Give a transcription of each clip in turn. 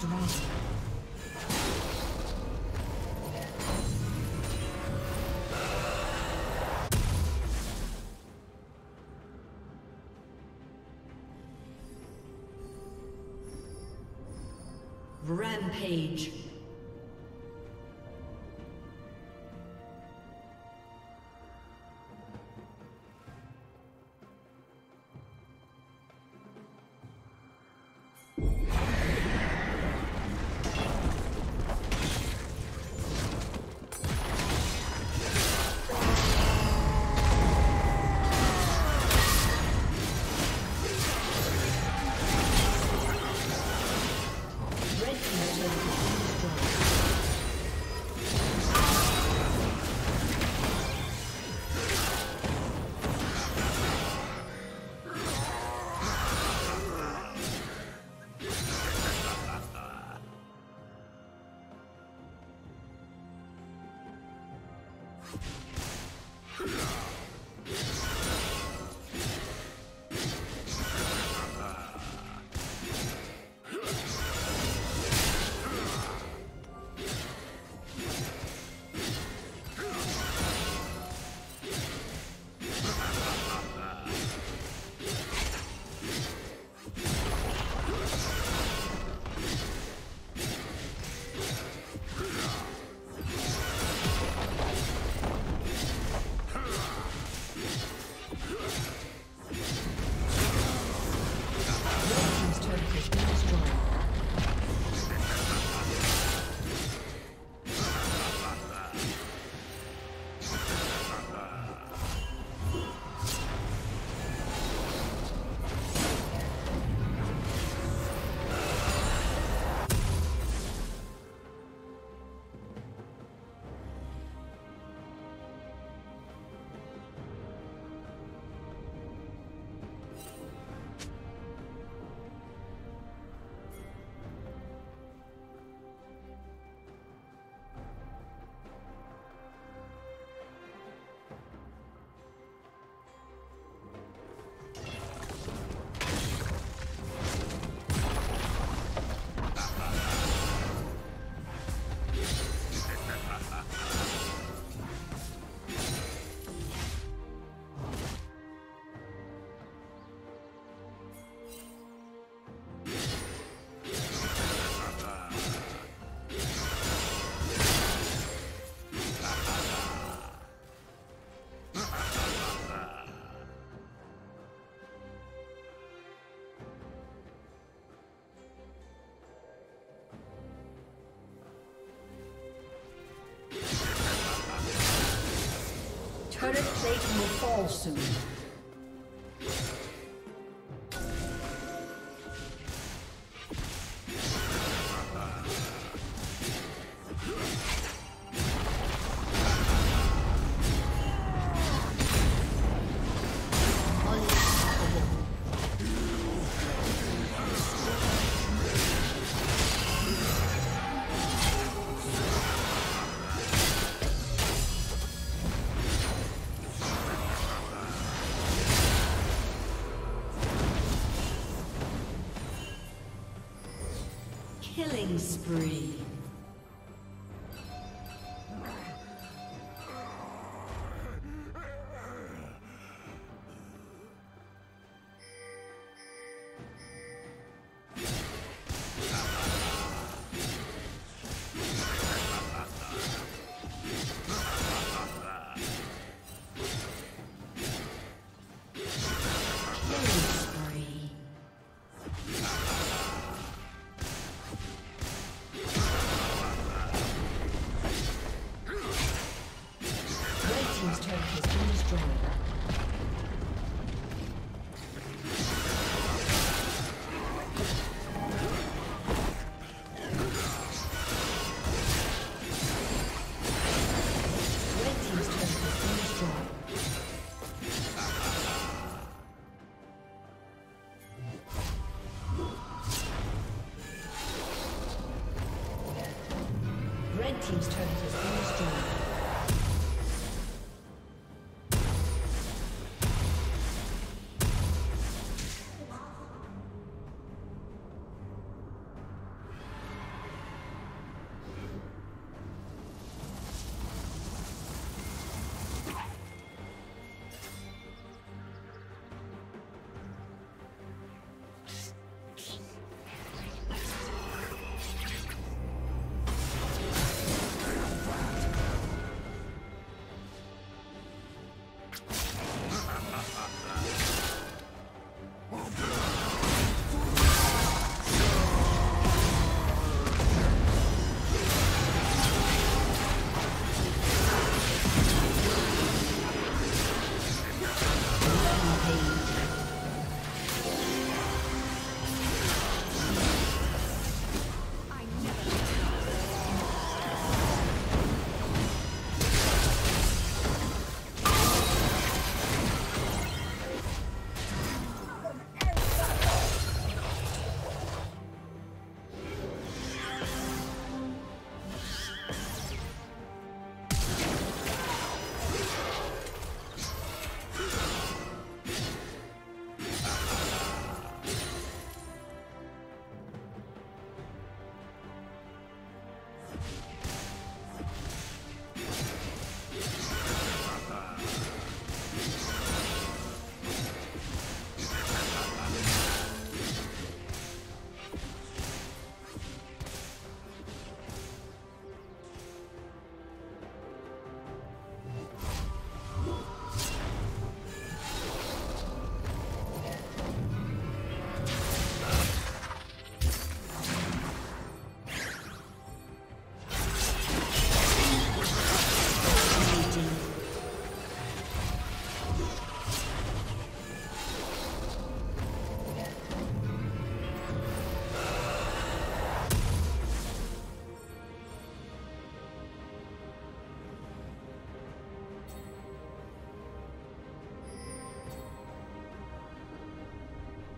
dragon. Rampage. Turret plate will fall soon. Killing spree. Team's turret has been destroyed.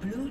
Blue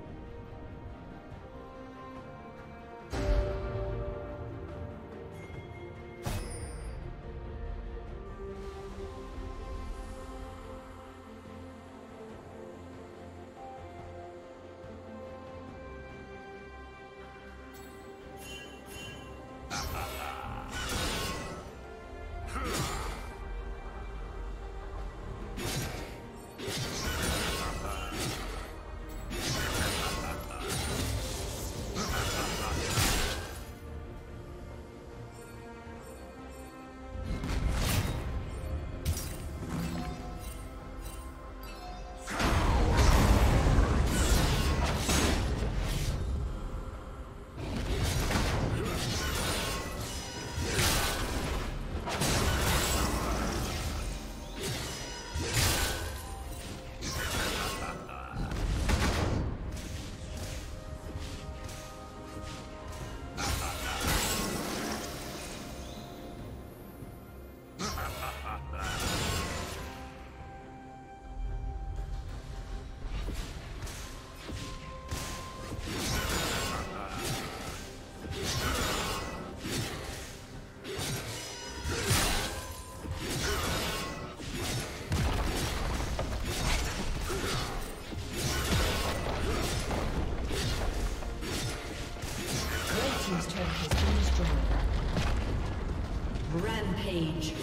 Rampage.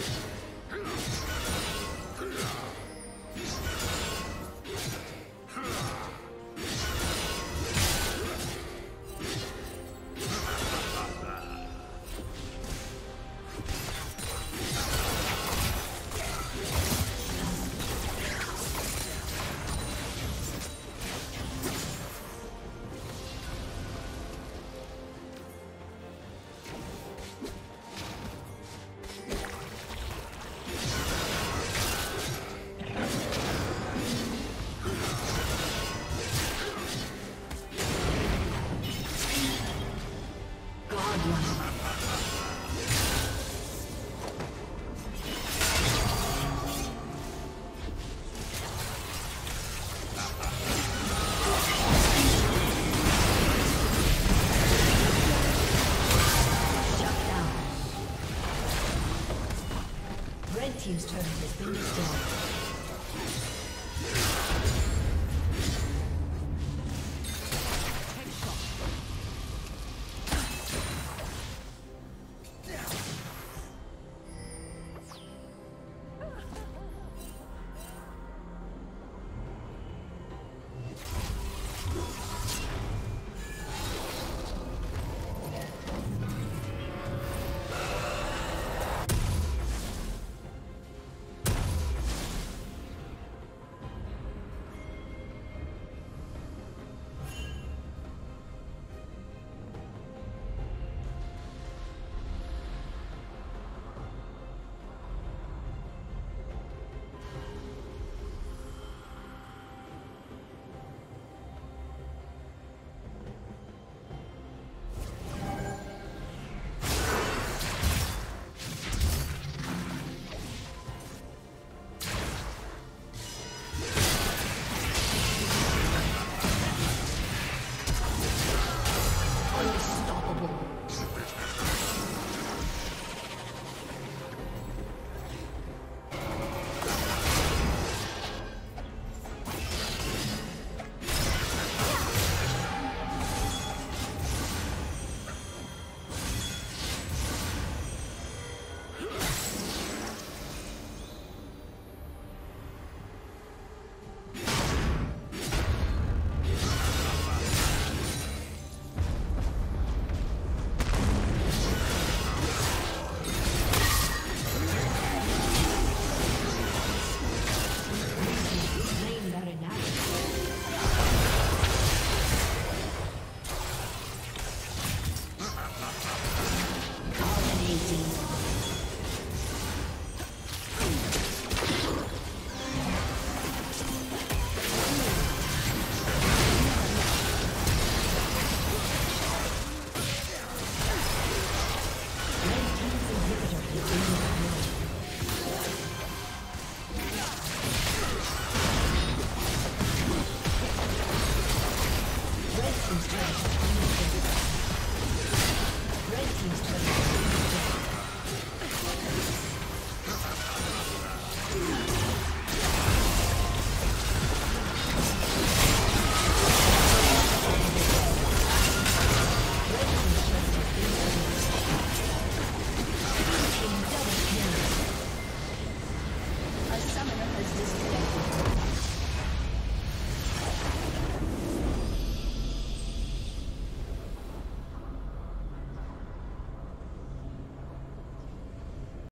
Red team's turret has been destroyed.